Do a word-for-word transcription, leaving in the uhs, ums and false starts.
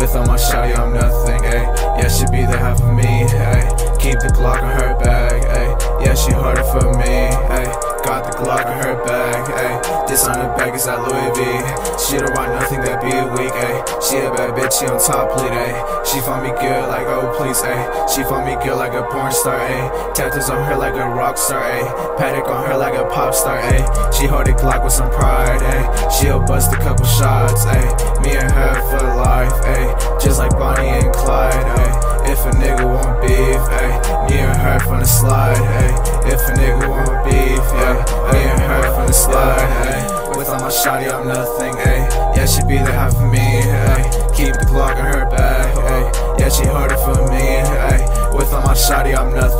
With all my shawty, I'm nothing, ayy. Yeah, she be the half of me, ayy. Keep the Glock in her bag, ayy. Yeah, she harder for me, ayy. Got the Glock in her bag, ayy. This on her back is that Louis V. She don't want nothing that be weak, ayy. She a bad bitch, she on top lead, ayy. She found me good like oh please, ayy. She found me good like a porn star, ayy. Tattoos on her like a rock star, ayy. Paddock on her like a pop star, ayy. She hold a Glock with some pride, ayy. She'll bust a couple shots, ayy. Me and her for life, ayy. Just like Bonnie and Clyde, ayy. If a nigga want beef, ayy. Me and her from the slide, ayy. If a nigga want beef, yeah. Me and her from the slide, ayy. With all my shawty, I'm nothing, ayy. Yeah, she be the half of me, ayy. Keep the Glock in her bag, ayy. Yeah, she harder for me, ayy. With all my shawty, I'm nothing.